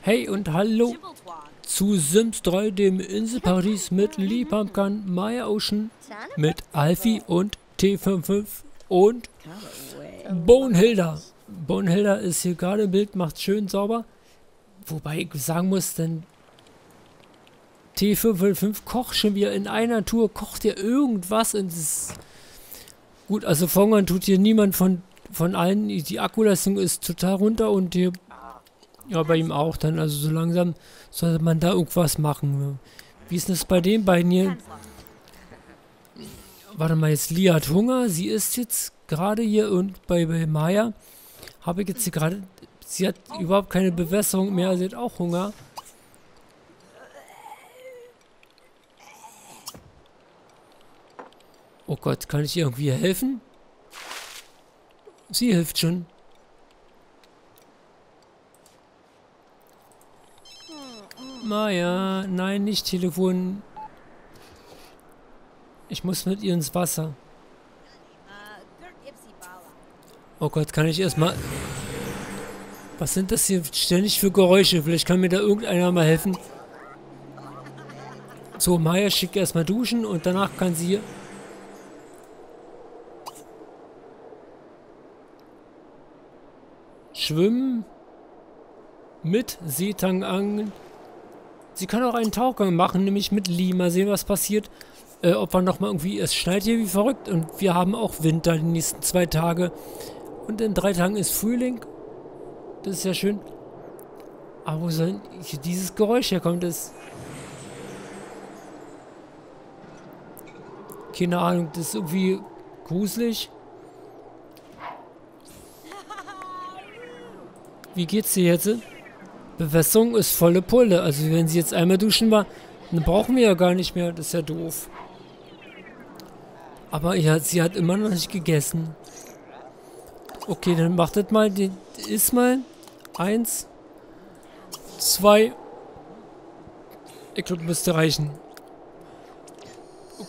Hey und hallo zu Sims 3, dem Inselparadies mit Lee Pumpkin, Maya Ocean, mit Alfie und T55 und Bonehilda. Bonehilda ist hier gerade im Bild, macht schön sauber. Wobei ich sagen muss, denn T555 kocht schon wieder in einer Tour, kocht ja irgendwas und es gut, also verhungern tut hier niemand von allen. Die Akkuleistung ist total runter und hier, ja, bei ihm auch dann, also so langsam sollte man da irgendwas machen. Wie ist das bei den beiden hier? Warte mal, jetzt Lia hat Hunger, sie ist jetzt gerade hier und bei Maya habe ich jetzt hier gerade, sie hat überhaupt keine Bewässerung mehr, sie hat auch Hunger. Oh Gott, kann ich irgendwie helfen? Sie hilft schon. Maya, nein, nicht Telefon. Ich muss mit ihr ins Wasser. Oh Gott, kann ich erstmal... Was sind das hier ständig für Geräusche? Vielleicht kann mir da irgendeiner mal helfen. So, Maya schickt erstmal duschen und danach kann sie... Schwimmen, mit Seetang angeln. Sie kann auch einen Tauchgang machen, nämlich mit Lee. Mal sehen, was passiert. Ob wir nochmal irgendwie... Es schneit hier wie verrückt und wir haben auch Winter die nächsten 2 Tage. Und in 3 Tagen ist Frühling. Das ist ja schön. Aber wo soll hier dieses Geräusch herkommen? Das... Keine Ahnung, das ist irgendwie gruselig. Wie geht's dir jetzt? Bewässerung ist volle Pulle. Also wenn sie jetzt einmal duschen war, dann brauchen wir ja gar nicht mehr. Das ist ja doof. Aber ja, sie hat immer noch nicht gegessen. Okay, dann macht das mal. Iss mal. 1, 2. Ich glaube, müsste reichen.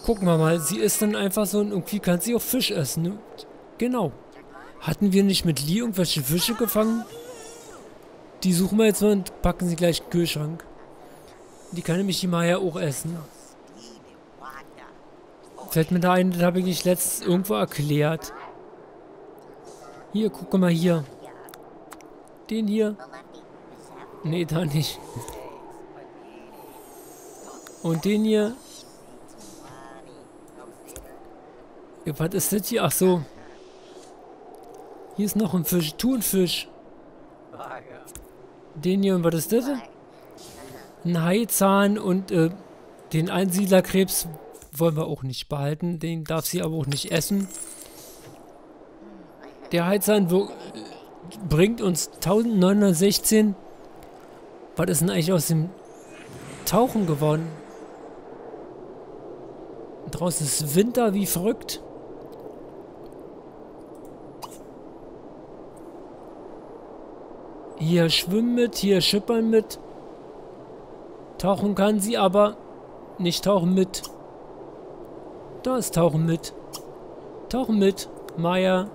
Gucken wir mal. Sie isst dann einfach so und irgendwie kann sie auch Fisch essen. Ne? Genau. Hatten wir nicht mit Lee irgendwelche Fische gefangen? Die suchen wir jetzt mal und packen sie gleich in den Kühlschrank. Die kann nämlich die Maya auch essen. Fällt mir da ein, das habe ich nicht letztens irgendwo erklärt. Hier, guck mal hier. Den hier. Nee, da nicht. Und den hier. Ja, was ist das hier? Ach so. Hier ist noch ein Fisch. Thunfisch. Den hier, und was ist das? Ein Haizahn und den Einsiedlerkrebs wollen wir auch nicht behalten. Den darf sie aber auch nicht essen. Der Haizahn bringt uns 1916. Was ist denn eigentlich aus dem Tauchen geworden? Draußen ist Winter wie verrückt. Hier schwimmen mit, hier schippern mit. Tauchen kann sie, aber nicht tauchen mit. Da ist tauchen mit. Tauchen mit, Maya.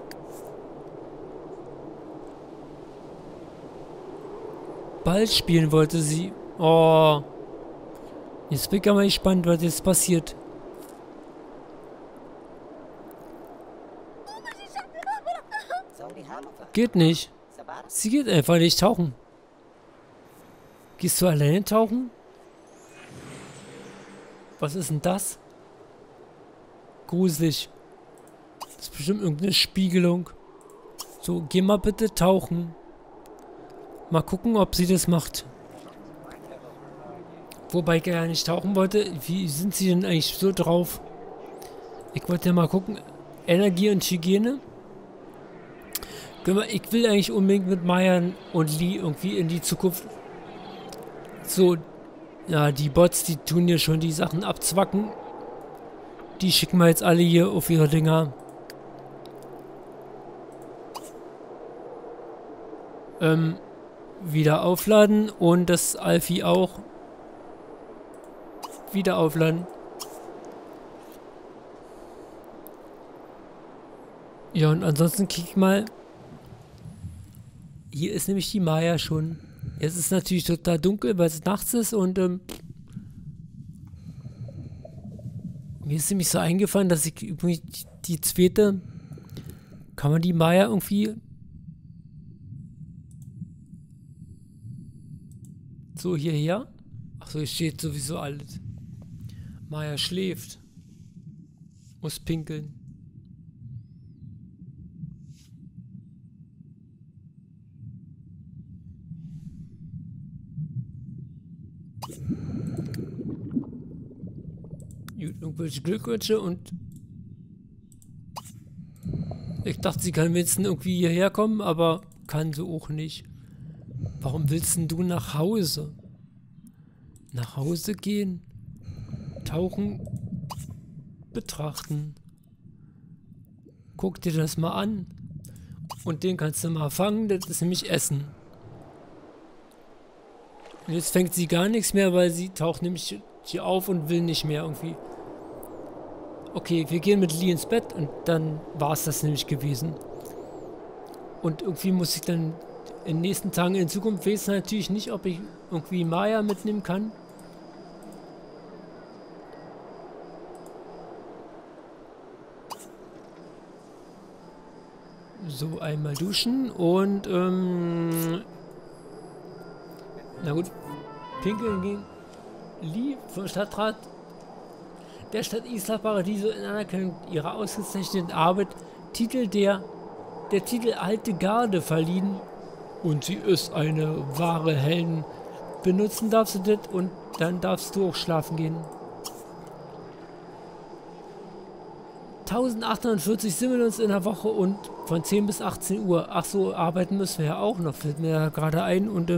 Ball spielen wollte sie. Oh. Jetzt bin ich aber gespannt, was jetzt passiert. Geht nicht. Sie geht einfach nicht tauchen. Gehst du alleine tauchen? Was ist denn das? Gruselig. Das ist bestimmt irgendeine Spiegelung. So, geh mal bitte tauchen. Mal gucken, ob sie das macht. Wobei ich ja nicht tauchen wollte. Wie sind sie denn eigentlich so drauf? Ich wollte ja mal gucken. Energie und Hygiene. Ich will eigentlich unbedingt mit Maya und Lee irgendwie in die Zukunft. So, ja, die Bots, die tun hier schon die Sachen abzwacken. Die schicken wir jetzt alle hier auf ihre Dinger. Wieder aufladen und das Alfie auch. Wieder aufladen. Ja, und ansonsten kick mal. Hier ist nämlich die Maya schon. Jetzt ist es natürlich total dunkel, weil es nachts ist und mir ist nämlich so eingefallen, dass ich übrigens die zweite, kann man die Maya irgendwie so hierher? Achso, hier steht sowieso alles. Maya schläft. Muss pinkeln. Irgendwelche Glückwünsche und ich dachte, sie kann wenigstens irgendwie hierher kommen, aber kann sie auch nicht. Warum willst denn du nach Hause? Nach Hause gehen, tauchen, betrachten. Guck dir das mal an und den kannst du mal fangen, das ist nämlich Essen. Und jetzt fängt sie gar nichts mehr, weil sie taucht nämlich hier auf und will nicht mehr irgendwie. Okay, wir gehen mit Lee ins Bett und dann war es das nämlich gewesen. Und irgendwie muss ich dann in den nächsten Tagen in Zukunft wissen natürlich nicht, ob ich irgendwie Maya mitnehmen kann. So, einmal duschen und na gut, pinkeln gehen. Lee vom Stadtrat der Stadt Isla Paradiso in Anerkennung ihrer ausgezeichneten Arbeit der Titel Alte Garde verliehen und sie ist eine wahre Heldin. Benutzen darfst du das und dann darfst du auch schlafen gehen. 1840 sind wir uns in der Woche und von 10 bis 18 Uhr. Ach so, arbeiten müssen wir ja auch noch, fällt mir ja gerade ein und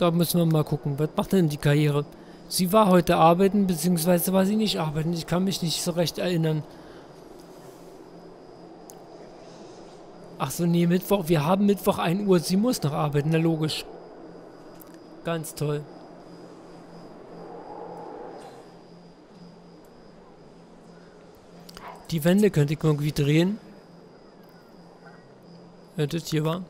da müssen wir mal gucken, was macht denn die Karriere? Sie war heute arbeiten, beziehungsweise war sie nicht arbeiten. Ich kann mich nicht so recht erinnern. Ach so, nee, Mittwoch. Wir haben Mittwoch 1 Uhr. Sie muss noch arbeiten, na logisch. Ganz toll. Die Wände könnte ich irgendwie drehen. Ja, das hier war.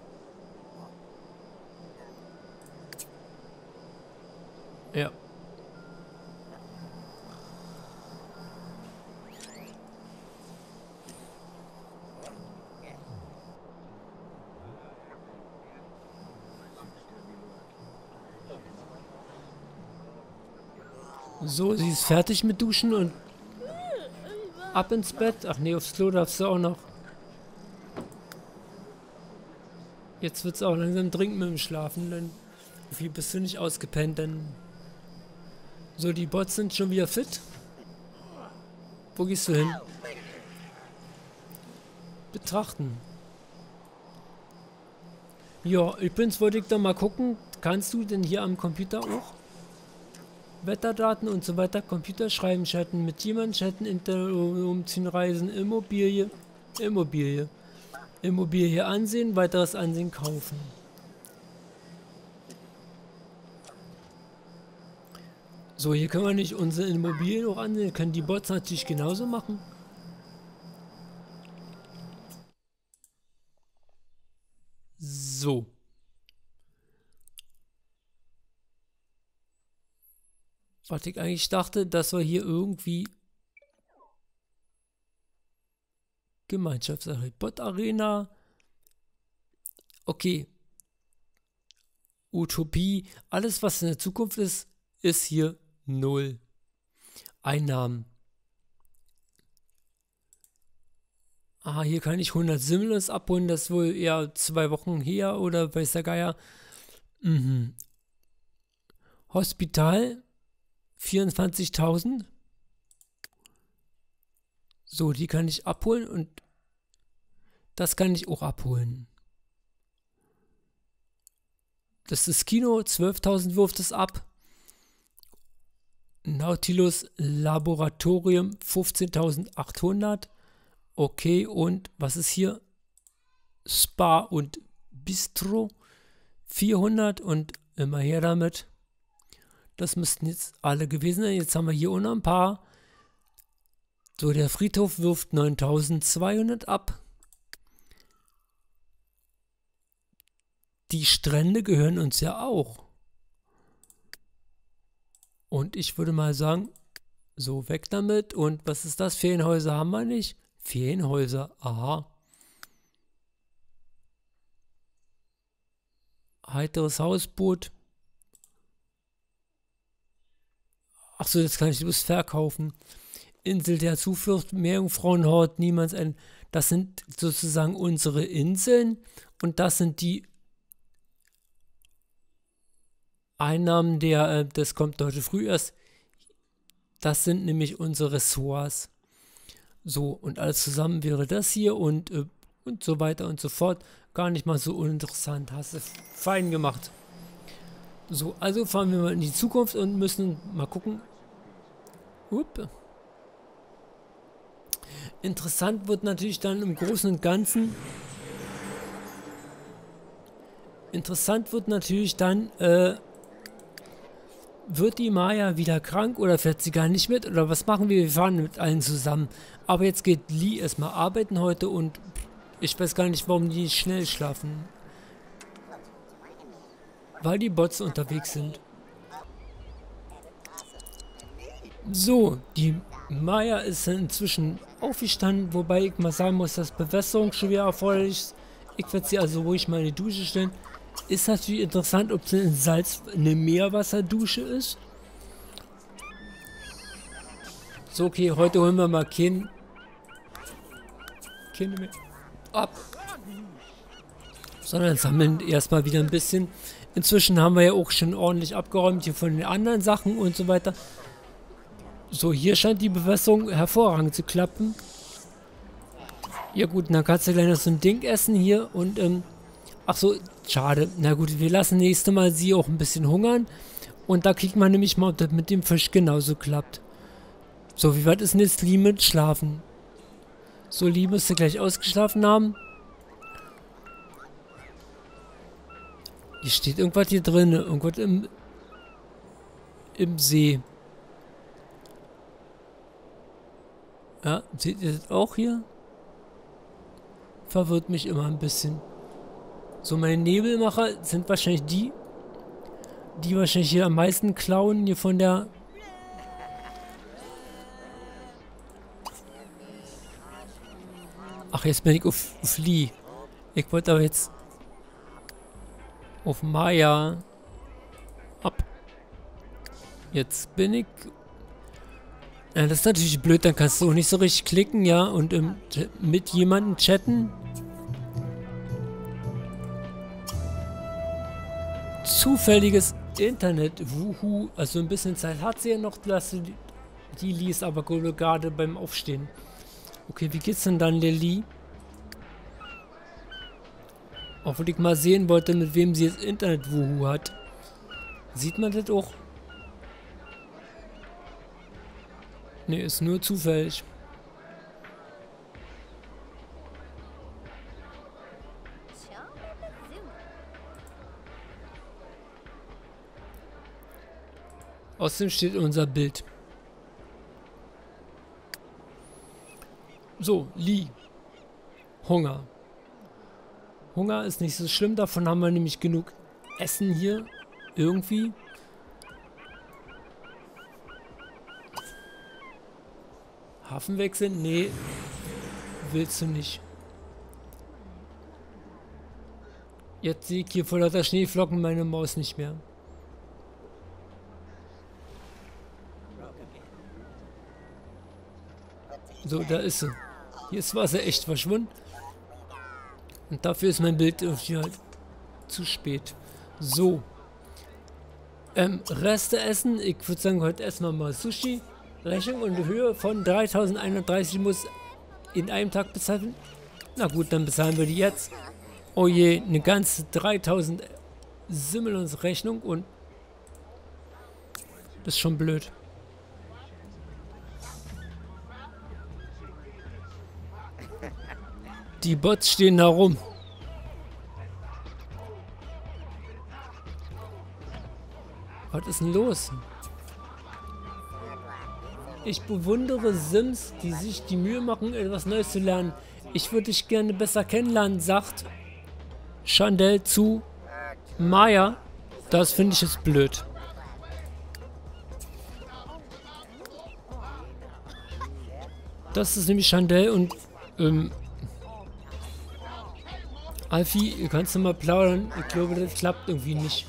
Ja. So, sie ist fertig mit Duschen und ab ins Bett. Ach nee, aufs Klo darfst du auch noch. Jetzt wird's auch langsam dringend mit dem Schlafen, denn wie bist du nicht ausgepennt, denn so, die Bots sind schon wieder fit. Wo gehst du hin? Betrachten. Ja, übrigens wollte ich da mal gucken, kannst du denn hier am Computer auch Wetterdaten und so weiter, Computer schreiben, chatten, mit jemandem chatten, umziehen, reisen, Immobilie ansehen, weiteres Ansehen kaufen. So, hier können wir nicht unsere Immobilien noch ansehen, können die Bots natürlich genauso machen. So. Was ich eigentlich dachte, dass wir hier irgendwie Gemeinschaftsarena, Bot Arena. Okay. Utopie, alles was in der Zukunft ist, ist hier 0 Einnahmen. Ah, hier kann ich 100 Similes abholen. Das ist wohl eher 2 Wochen her oder weiß der Geier. Mhm. Hospital 24.000. So, die kann ich abholen und das kann ich auch abholen. Das ist Kino, 12.000 wirft es ab. Nautilus Laboratorium 15.800. Okay, und was ist hier? Spa und Bistro 400 und immer her damit. Das müssten jetzt alle gewesen sein. Jetzt haben wir hier auch noch ein paar. So, der Friedhof wirft 9.200 ab. die Strände gehören uns ja auch. Und ich würde mal sagen, so weg damit. Und was ist das? Ferienhäuser haben wir nicht. Ferienhäuser, aha. Heiteres Hausboot. Achso, jetzt kann ich bloß verkaufen. Insel der Zuflucht, Meerjungfrauenhort, Niemandsend. Das sind sozusagen unsere Inseln und das sind die Einnahmen das kommt heute früh erst. Das sind nämlich unsere Ressorts. So, und alles zusammen wäre das hier und so weiter und so fort. Gar nicht mal so uninteressant. Hast du fein gemacht. So, also fahren wir mal in die Zukunft und müssen mal gucken. Upp. Interessant wird natürlich dann im Großen und Ganzen. Interessant wird natürlich dann, wird die Maya wieder krank oder fährt sie gar nicht mit? Oder was machen wir? Wir fahren mit allen zusammen. Aber jetzt geht Lee erstmal arbeiten heute und ich weiß gar nicht, warum die nicht schnell schlafen. Weil die Bots unterwegs sind. So, die Maya ist inzwischen aufgestanden, wobei ich mal sagen muss, dass Bewässerung schon wieder erforderlich ist. Ich werde sie also ruhig mal in die Dusche stellen. Ist natürlich interessant, ob es ein Salz, eine Meerwasserdusche ist. So, okay, heute holen wir mal keine mehr ab. Sondern sammeln erstmal wieder ein bisschen. Inzwischen haben wir ja auch schon ordentlich abgeräumt hier von den anderen Sachen und so weiter. So, hier scheint die Bewässerung hervorragend zu klappen. Ja gut, dann kannst du gleich noch so ein Ding essen hier und ach so, schade. Na gut, wir lassen nächstes Mal sie auch ein bisschen hungern. Und da kriegt man nämlich mal, ob das mit dem Fisch genauso klappt. So, wie weit ist denn jetzt Lee mit Schlafen? So, Lee müsste gleich ausgeschlafen haben. Hier steht irgendwas hier drin. Irgendwas im See. Ja, seht ihr das auch hier? Verwirrt mich immer ein bisschen. So, meine Nebelmacher sind wahrscheinlich die wahrscheinlich hier am meisten klauen, hier von der... Ach, jetzt bin ich auf Lee. Ich wollte aber jetzt auf Maya ab. Jetzt bin ich... Ja, das ist natürlich blöd, dann kannst du auch nicht so richtig klicken, ja, und mit jemandem chatten. Zufälliges Internet, wuhu, also ein bisschen Zeit hat sie ja noch, die Lee ist aber gerade beim Aufstehen. Okay, wie geht's denn dann der Lee? Obwohl ich mal sehen wollte, mit wem sie jetzt Internet wuhu hat. Sieht man das auch? Ne, ist nur zufällig. Außerdem steht unser Bild. So, Lee. Hunger. Hunger ist nicht so schlimm, davon haben wir nämlich genug Essen hier. Irgendwie. Hafenwechsel? Nee, willst du nicht. Jetzt sehe ich hier vor lauter Schneeflocken meine Maus nicht mehr. So, da ist sie. Hier ist Wasser echt verschwunden. Und dafür ist mein Bild hier halt zu spät. So. Reste essen. Ich würde sagen, heute essen wir mal Sushi. Rechnung in Höhe von 3.130 muss in einem Tag bezahlt werden. Na gut, dann bezahlen wir die jetzt. Oh je, eine ganze 3.000 Simmelons Rechnung und das ist schon blöd. Die Bots stehen da rum. Was ist denn los? Ich bewundere Sims, die sich die Mühe machen, etwas Neues zu lernen. Ich würde dich gerne besser kennenlernen, sagt Chandel zu Maya, das finde ich jetzt blöd. Das ist nämlich Chandel und Alfie, ihr kannst nochmal plaudern. Ich glaube, das klappt irgendwie nicht.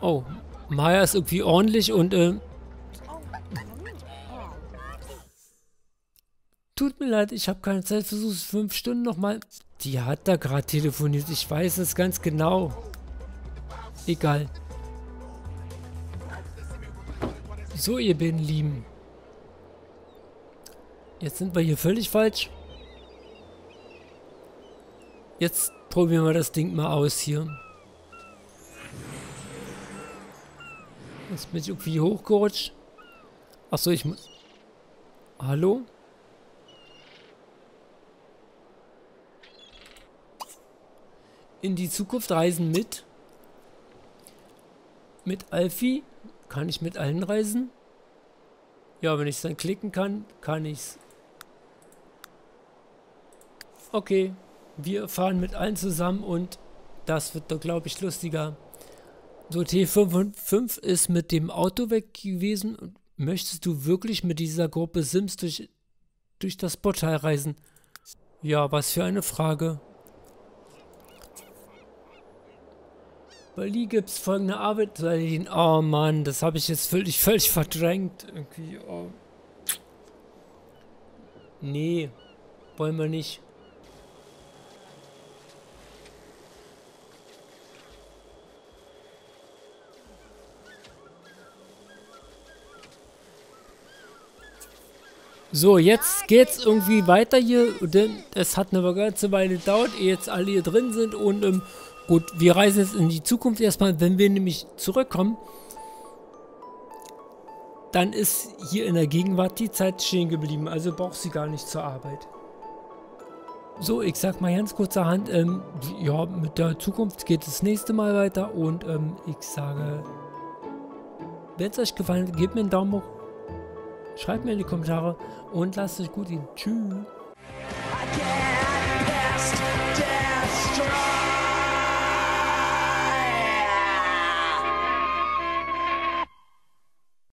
Oh, Maya ist irgendwie ordentlich und tut mir leid, ich habe keine Zeit, versuche es 5 Stunden nochmal. Die hat da gerade telefoniert, ich weiß es ganz genau. Egal. So, ihr beiden Lieben. Jetzt sind wir hier völlig falsch. Jetzt probieren wir das Ding mal aus hier. Jetzt bin ich irgendwie hochgerutscht. Achso, ich muss... Hallo? In die Zukunft reisen mit. Mit Alfie. Kann ich mit allen reisen? Ja, wenn ich es dann klicken kann, kann ich es. Okay. Wir fahren mit allen zusammen und das wird doch, glaube ich, lustiger. So, T5 ist mit dem Auto weg gewesen. Und möchtest du wirklich mit dieser Gruppe Sims durch das Portal reisen? Ja, was für eine Frage. Bei Lee gibt es folgende Arbeit. Oh Mann, das habe ich jetzt völlig verdrängt. Irgendwie, oh. Nee, wollen wir nicht. So, jetzt geht's irgendwie weiter hier, denn es hat eine ganze Weile gedauert, ehe jetzt alle hier drin sind und gut, wir reisen jetzt in die Zukunft erstmal. Wenn wir nämlich zurückkommen, dann ist hier in der Gegenwart die Zeit stehen geblieben, also braucht sie gar nicht zur Arbeit. So, ich sag mal ganz kurzerhand, ja, mit der Zukunft geht das nächste Mal weiter und ich sage, wenn es euch gefallen hat, gebt mir einen Daumen hoch. Schreibt mir in die Kommentare und lasst euch gut gehen. Tschüss.